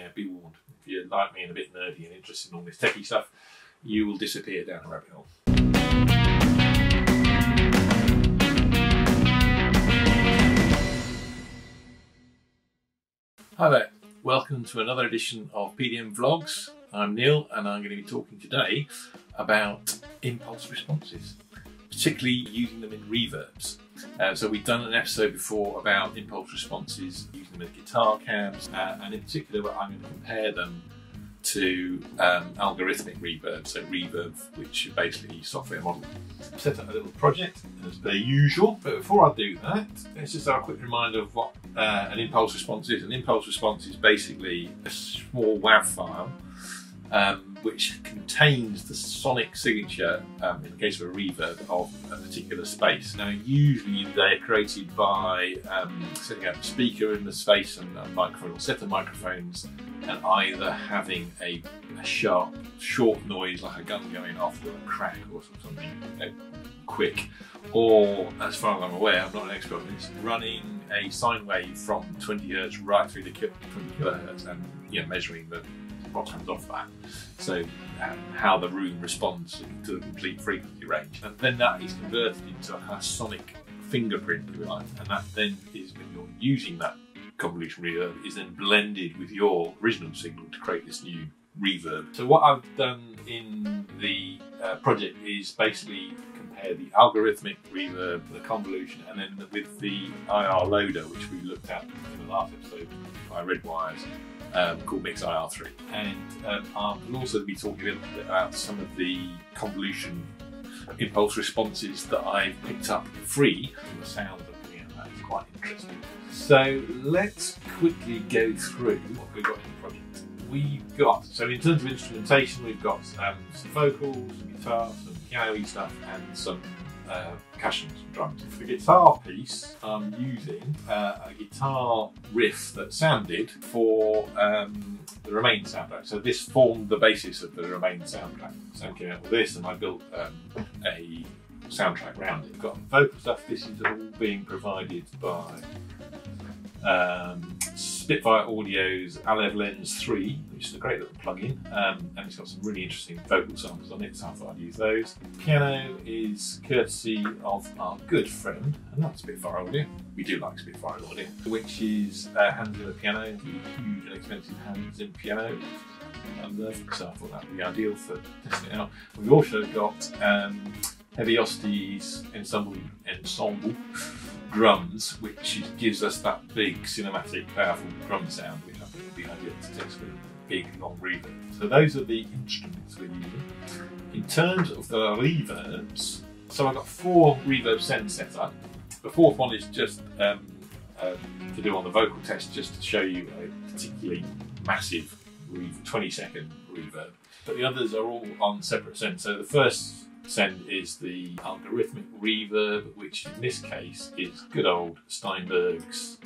yeah, be warned, if you're like me and a bit nerdy and interested in all this techie stuff, you will disappear down a rabbit hole. Hi there, welcome to another edition of PDM Vlogs. I'm Neil and I'm going to be talking today about impulse responses, particularly using them in reverbs. So we've done an episode before about impulse responses, using them in guitar cabs, and in particular I'm going to compare them to algorithmic reverb, so reverb which are basically software modeling. I've set up a little project as per usual, but before I do that, let's just have a quick reminder of what an impulse response is. An impulse response is basically a small WAV file which contains the sonic signature, in the case of a reverb, of a particular space. Now usually they are created by setting up a speaker in the space and a microphone or set of microphones, and either having a sharp, short noise like a gun going off or a crack or something, you know, quick, or, as far as I'm aware, I'm not an expert on this, running a sine wave from 20 Hz right through the 20 kHz and, you know, measuring the what comes off that, so how the room responds to the complete frequency range, and then that is converted into a kind of sonic fingerprint, if you like, and that then is, when you're using that convolution reverb, is then blended with your original signal to create this new reverb. So what I've done in the project is basically compare the algorithmic reverb, the convolution, and then with the IR loader, which we looked at in the last episode by Redwirez, called MixIR3. And I will also be talking a little bit about some of the convolution impulse responses that I've picked up free from the sound of the piano. That's quite interesting. So let's quickly go through what we've got in the project. We've got, so in terms of instrumentation, we've got some vocals, some guitar, some piano-y stuff, and some percussion, some drums. For the guitar piece, I'm using a guitar riff that sounded for the Remain soundtrack. So this formed the basis of the Remain soundtrack. So I came out with this and I built a soundtrack round it. We've got vocal stuff. This is all being provided by Spitfire Audio's Alev Lenz 3, which is a great little plugin, and it's got some really interesting vocal samples on it, so I thought I'd use those. Piano is courtesy of our good friend, and that's Spitfire Audio. We do like Spitfire Audio, which is Hans Zimmer Piano, a huge and expensive Hans Zimmer Piano. I love it, so I thought that would be ideal for testing it out. We've also got Heavyocity's ensemble drums, which gives us that big cinematic powerful drum sound, which I think would be ideal to test with big long reverb. So those are the instruments we're using. In terms of the reverbs, so I've got 4 reverb sends set up. The 4th one is just to do on the vocal test, just to show you a particularly massive 20-second reverb. But the others are all on separate sends. So the first send is the algorithmic reverb, which in this case is good old Steinberg's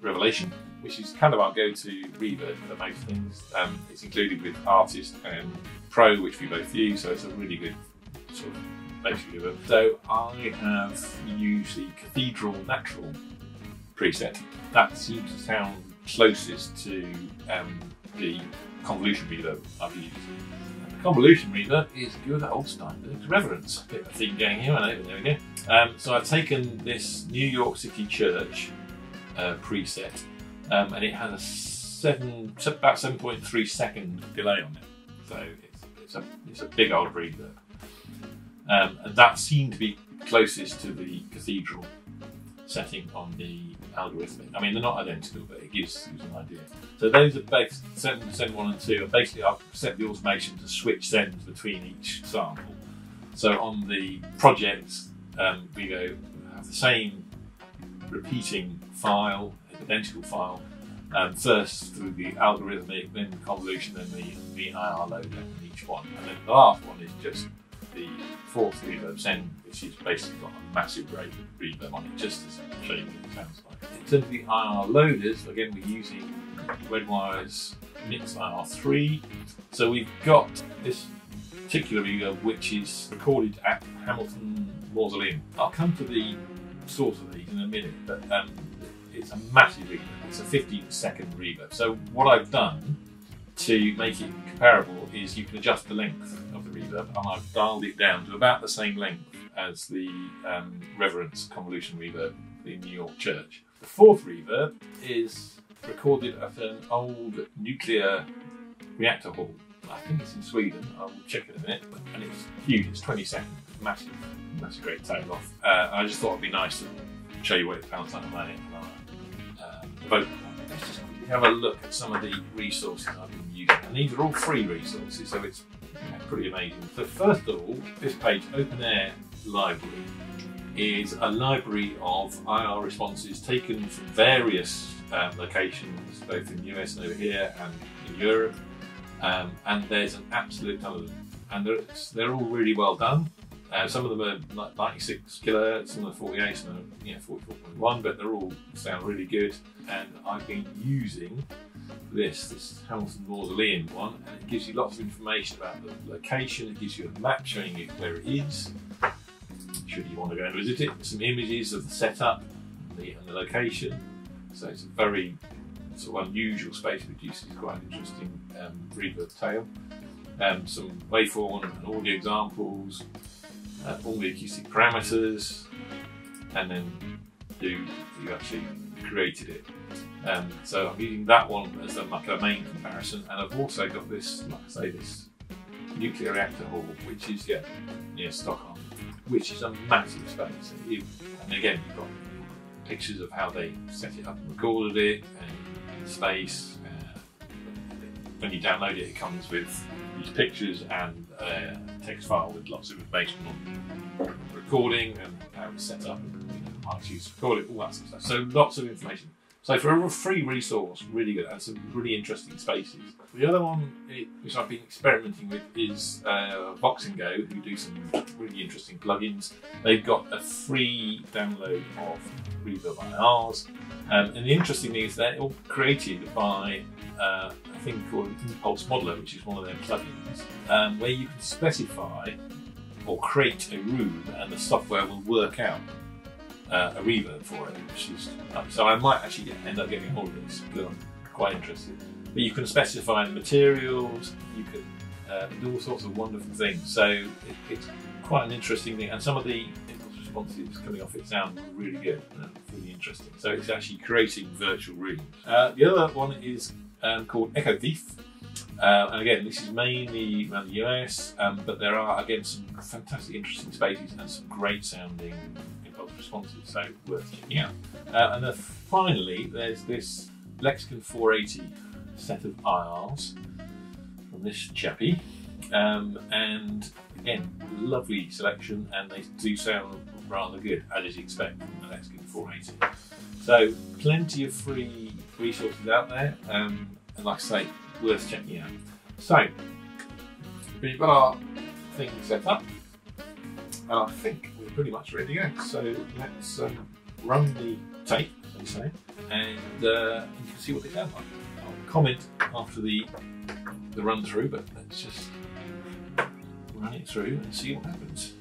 Revelation, which is kind of our go-to reverb for most things. It's included with Artist and Pro, which we both use, so it's a really good sort of basic reverb. So I have used the Cathedral Natural preset. That seems to sound closest to the convolution reverb I've used. Convolution reverb is good old Steinberg's Reverence. A bit of a theme going here, I know, but there we go. So I've taken this New York City Church preset, and it has a about 7.3-second delay on it. So it's a big old reverb. And that seemed to be closest to the cathedral setting on the algorithmic. I mean, they're not identical, but it gives an idea. So those are both send 1 and 2, and basically I've set the automation to switch sends between each sample. So on the project, we go have the same repeating file, identical file, first through the algorithmic, then convolution, then the IR loader in each one. And then the last one is just the 4th reverb send, which is basically got a massive reverb on it, just to show you what it sounds like. In terms of the IR loaders, again, we're using Redwirez MixIR3. So we've got this particular reverb, which is recorded at Hamilton Mausoleum. I'll come to the source of these in a minute, but it's a massive reverb. It's a 50-second reverb. So what I've done to make it comparable is you can adjust the length of the reverb, and I've dialed it down to about the same length as the Reverence Convolution reverb in New York Church. The fourth reverb is recorded at an old nuclear reactor hall. I think it's in Sweden, I will check it in a minute. And it's huge, it's 20 seconds, massive. That's a great tail off. I just thought it'd be nice to show you what it sounds like on it. Let's just have a look at some of the resources I've been using. And these are all free resources, so it's pretty amazing. So first of all, this page, Open Air Library, is a library of IR responses taken from various locations, both in the US and over here and in Europe. And there's an absolute ton of them. And they're all really well done. Some of them are like 96 kHz, some are 48, some are 44.1, but they're all sound really good. And I've been using this Hamilton Mausoleum one, and it gives you lots of information about the location. It gives you a map showing you where it is, should you want to go and visit it. Some images of the setup and the location. So it's a very sort of unusual space, produces quite an interesting reverb tail. Some waveform and audio examples, all the acoustic parameters, and then you actually created it. So I'm using that one as a main comparison, and I've also got this, like I say, this nuclear reactor hall, which is near Stockholm, which is a massive space. And again, you've got pictures of how they set it up and recorded it, and space. When you download it, it comes with these pictures and a text file with lots of information on recording and how it's set up, how to record it, all that sort of stuff. So lots of information. So for a free resource, really good, and some really interesting spaces. The other one, which I've been experimenting with, is Voxengo, who do some really interesting plugins. They've got a free download of Reverb IRs, and the interesting thing is they're all created by a thing called Impulse Modeler, which is one of their plugins, where you can specify or create a room, and the software will work out a reverb for it, which is so I might actually end up getting all of this because I'm quite interested. But you can specify materials, you can do all sorts of wonderful things. So it's quite an interesting thing, and some of the impulse responses coming off it sound really good and really interesting. So it's actually creating virtual rooms. The other one is called Echo Thief. And again, this is mainly around the US, but there are again some fantastic interesting spaces and some great sounding responses, so worth checking out. And then finally, there's this Lexicon 480 set of IRs from this chappy, and again, lovely selection, and they do sound rather good, as you'd expect from the Lexicon 480. So plenty of free resources out there, and like I say, worth checking out. So we've got our thing set up, and I think we're pretty much ready to go. So let's run the tape, as I say, and you can see what they sound like. I'll comment after the run through, but let's just run it through and see what happens.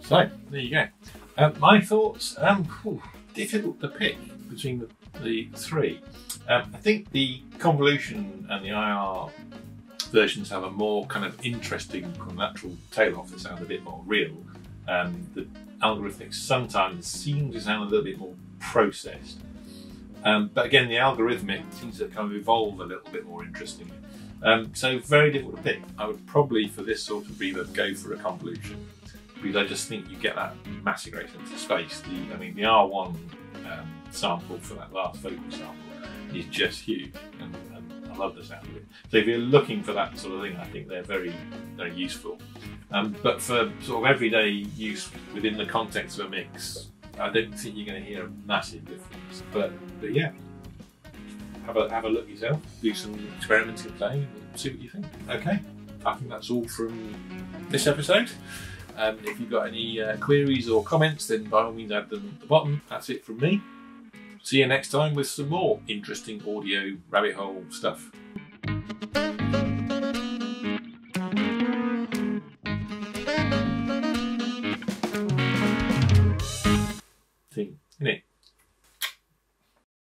So there you go. My thoughts. Difficult to pick between the three. I think the convolution and the IR versions have a more kind of interesting natural tail off that sound a bit more real. The algorithmic sometimes seem to sound a little bit more processed. But again, the algorithmic seems to kind of evolve a little bit more interestingly. So very difficult to pick. I would probably, for this sort of reverb, go for a convolution, because I just think you get that massive great sense of space. I mean, the R1 sample for that last vocal sample is just huge, and I love the sound of it. So if you're looking for that sort of thing, I think they're very useful. But for sort of everyday use within the context of a mix, I don't think you're going to hear a massive difference. But yeah, have a look yourself, do some experimenting playing, and see what you think. Okay, I think that's all from this episode. If you've got any queries or comments, then by all means add them at the bottom. That's it from me. See you next time with some more interesting audio rabbit hole stuff.